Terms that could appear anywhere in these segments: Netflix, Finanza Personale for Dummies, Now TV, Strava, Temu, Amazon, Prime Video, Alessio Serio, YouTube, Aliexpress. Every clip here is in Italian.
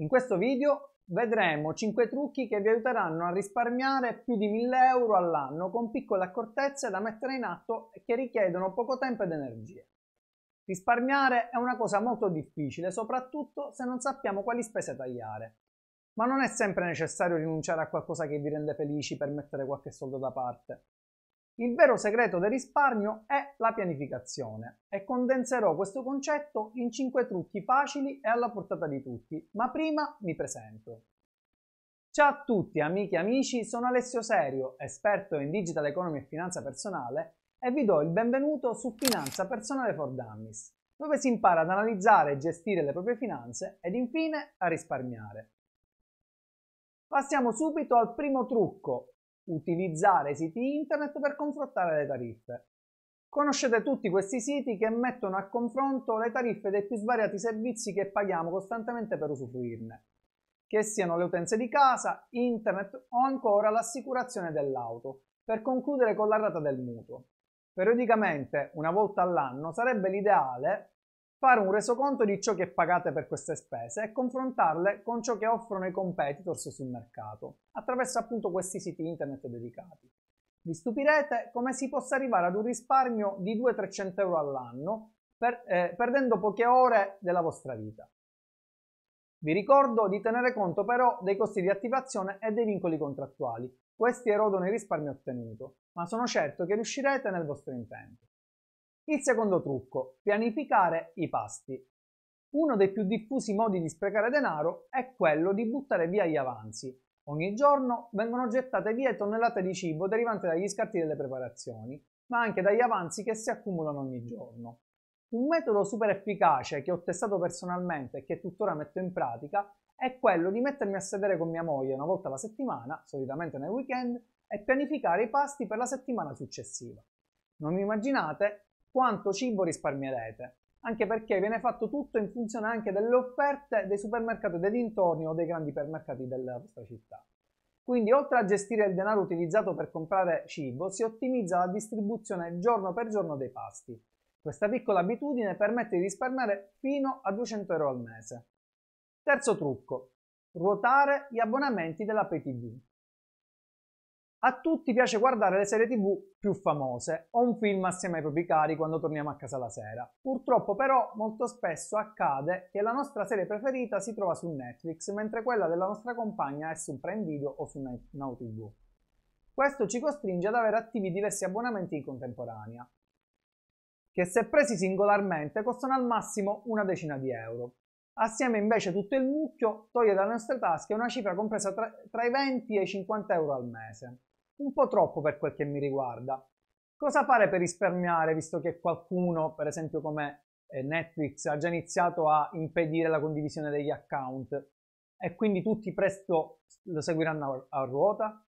In questo video vedremo 5 trucchi che vi aiuteranno a risparmiare più di 1000 euro all'anno con piccole accortezze da mettere in atto e che richiedono poco tempo ed energie. Risparmiare è una cosa molto difficile, soprattutto se non sappiamo quali spese tagliare. Ma non è sempre necessario rinunciare a qualcosa che vi rende felici per mettere qualche soldo da parte. Il vero segreto del risparmio è la pianificazione e condenserò questo concetto in 5 trucchi facili e alla portata di tutti, ma prima mi presento. Ciao a tutti amiche e amici, sono Alessio Serio, esperto in Digital Economy e Finanza Personale e vi do il benvenuto su Finanza Personale for Dummies, dove si impara ad analizzare e gestire le proprie finanze ed infine a risparmiare. Passiamo subito al primo trucco. Utilizzare siti internet per confrontare le tariffe. Conoscete tutti questi siti che mettono a confronto le tariffe dei più svariati servizi che paghiamo costantemente per usufruirne, che siano le utenze di casa, internet o ancora l'assicurazione dell'auto, per concludere con la rata del mutuo. Periodicamente, una volta all'anno, sarebbe l'ideale fare un resoconto di ciò che pagate per queste spese e confrontarle con ciò che offrono i competitors sul mercato, attraverso appunto questi siti internet dedicati. Vi stupirete come si possa arrivare ad un risparmio di 200-300 euro all'anno, perdendo poche ore della vostra vita. Vi ricordo di tenere conto però dei costi di attivazione e dei vincoli contrattuali. Questi erodono il risparmio ottenuto, ma sono certo che riuscirete nel vostro intento. Il secondo trucco, pianificare i pasti. Uno dei più diffusi modi di sprecare denaro è quello di buttare via gli avanzi. Ogni giorno vengono gettate via tonnellate di cibo derivante dagli scarti delle preparazioni, ma anche dagli avanzi che si accumulano ogni giorno. Un metodo super efficace che ho testato personalmente e che tuttora metto in pratica è quello di mettermi a sedere con mia moglie una volta alla settimana, solitamente nei weekend, e pianificare i pasti per la settimana successiva. Non immaginate quanto cibo risparmierete, anche perché viene fatto tutto in funzione anche delle offerte dei supermercati dei dintorni o dei grandi ipermercati della vostra città. Quindi oltre a gestire il denaro utilizzato per comprare cibo, si ottimizza la distribuzione giorno per giorno dei pasti. Questa piccola abitudine permette di risparmiare fino a 200 euro al mese. Terzo trucco, ruotare gli abbonamenti della Pay TV. A tutti piace guardare le serie TV più famose o un film assieme ai propri cari quando torniamo a casa la sera. Purtroppo però molto spesso accade che la nostra serie preferita si trova su Netflix mentre quella della nostra compagna è su Prime Video o su Now TV. Questo ci costringe ad avere attivi diversi abbonamenti in contemporanea, che se presi singolarmente costano al massimo una decina di euro. Assieme invece tutto il mucchio toglie dalle nostre tasche una cifra compresa tra i 20 e i 50 euro al mese. Un po' troppo per quel che mi riguarda. Cosa fare per risparmiare, visto che qualcuno, per esempio come Netflix, ha già iniziato a impedire la condivisione degli account e quindi tutti presto lo seguiranno a ruota?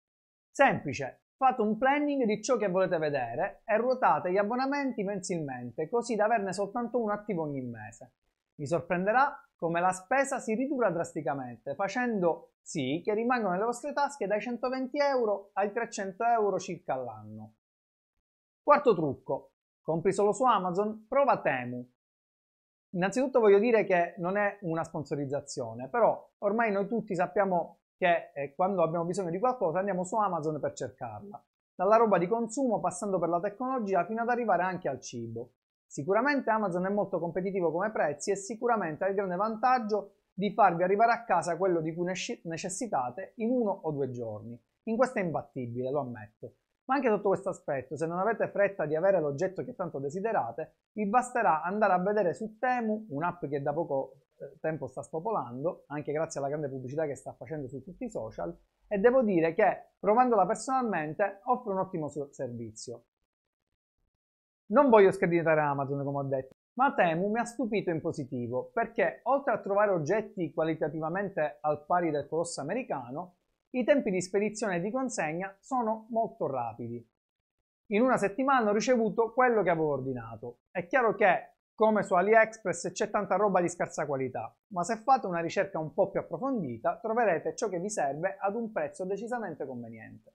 Semplice, fate un planning di ciò che volete vedere e ruotate gli abbonamenti mensilmente, così da averne soltanto uno attivo ogni mese. Vi sorprenderà come la spesa si ridurrà drasticamente, facendo sì che rimangano nelle vostre tasche dai 120 euro ai 300 euro circa all'anno. Quarto trucco, compri solo su Amazon, prova Temu. Innanzitutto voglio dire che non è una sponsorizzazione, però ormai noi tutti sappiamo che quando abbiamo bisogno di qualcosa andiamo su Amazon per cercarla, dalla roba di consumo passando per la tecnologia fino ad arrivare anche al cibo. Sicuramente Amazon è molto competitivo come prezzi e sicuramente ha il grande vantaggio di farvi arrivare a casa quello di cui necessitate in 1 o 2 giorni. In questo è imbattibile, lo ammetto. Ma anche sotto questo aspetto, se non avete fretta di avere l'oggetto che tanto desiderate, vi basterà andare a vedere su Temu, un'app che da poco tempo sta spopolando, anche grazie alla grande pubblicità che sta facendo su tutti i social, e devo dire che, provandola personalmente, offre un ottimo servizio. Non voglio screditare Amazon, come ho detto, ma Temu mi ha stupito in positivo, perché oltre a trovare oggetti qualitativamente al pari del colosso americano, i tempi di spedizione e di consegna sono molto rapidi. In una settimana ho ricevuto quello che avevo ordinato. È chiaro che, come su Aliexpress, c'è tanta roba di scarsa qualità, ma se fate una ricerca un po' più approfondita, troverete ciò che vi serve ad un prezzo decisamente conveniente.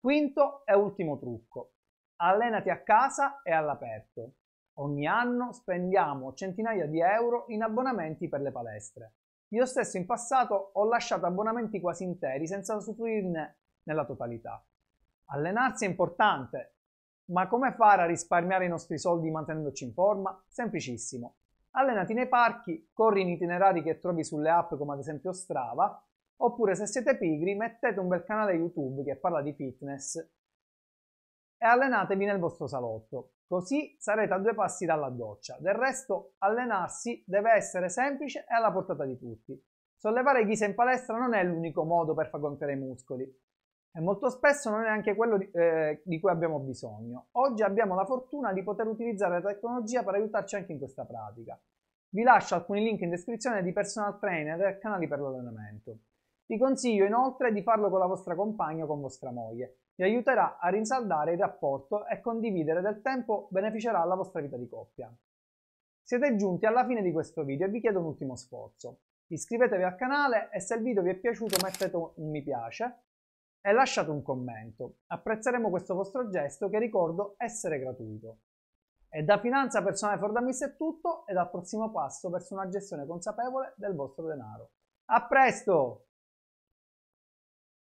Quinto e ultimo trucco. Allenati a casa e all'aperto. Ogni anno spendiamo centinaia di euro in abbonamenti per le palestre. Io stesso in passato ho lasciato abbonamenti quasi interi senza usufruirne nella totalità. Allenarsi è importante, ma come fare a risparmiare i nostri soldi mantenendoci in forma? Semplicissimo. Allenati nei parchi, corri in itinerari che trovi sulle app come ad esempio Strava, oppure se siete pigri mettete un bel canale YouTube che parla di fitness e allenatevi nel vostro salotto, così sarete a due passi dalla doccia. Del resto allenarsi deve essere semplice e alla portata di tutti. Sollevare ghisa in palestra non è l'unico modo per far gonfiare i muscoli e molto spesso non è anche quello di cui abbiamo bisogno. Oggi abbiamo la fortuna di poter utilizzare la tecnologia per aiutarci anche in questa pratica. Vi lascio alcuni link in descrizione di personal trainer e canali per l'allenamento. Vi consiglio inoltre di farlo con la vostra compagna o con vostra moglie. Vi aiuterà a rinsaldare il rapporto e condividere del tempo beneficerà la vostra vita di coppia. Siete giunti alla fine di questo video e vi chiedo un ultimo sforzo. Iscrivetevi al canale e se il video vi è piaciuto mettete un mi piace e lasciate un commento. Apprezzeremo questo vostro gesto che ricordo essere gratuito. E da Finanza Personale for Dummies è tutto ed al prossimo passo verso una gestione consapevole del vostro denaro. A presto!